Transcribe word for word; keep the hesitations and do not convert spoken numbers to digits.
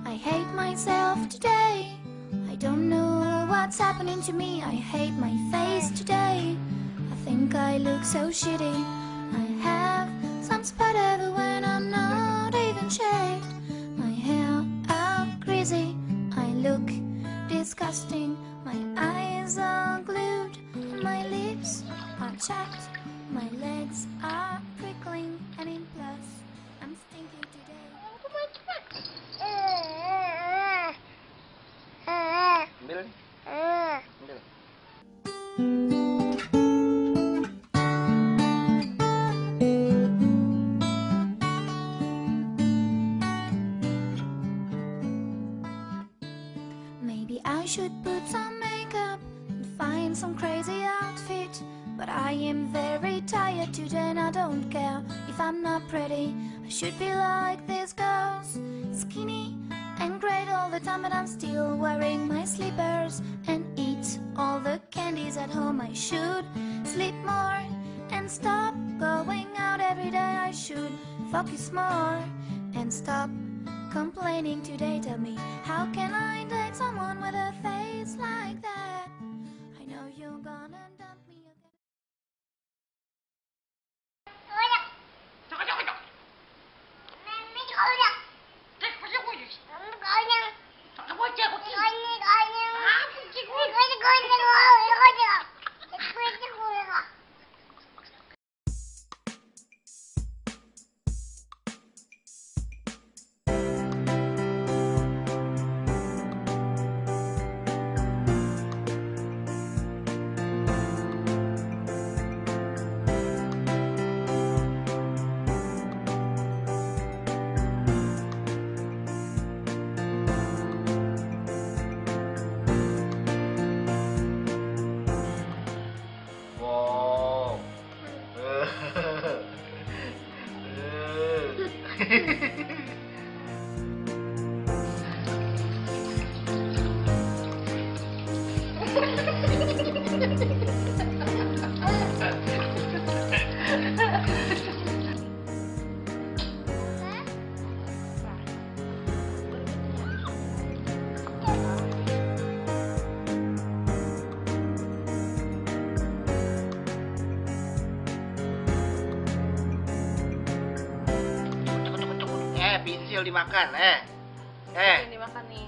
I hate myself today. I don't know what's happening to me. I hate my face today. I think I look so shitty. I have some spot everywhere. I'm not even shaved. My hair out greasy. I look disgusting. My eyes are glued. My lips are chapped. My legs are prickling. And in plus, I'm stinking today. Maybe I should put some makeup and find some crazy outfit, but I am very tired today and I don't care if I'm not pretty. I should be like these girls, skinny and great all the time, but I'm still wearing my slippers and eat all the candies at home. I should sleep more and stop going out every day. I should focus more and stop complaining today. Tell me, how can I date someone with a face like that? I know you're gonna dump me again. Pinsil dimakan, eh. Eh. Ini dimakan nih.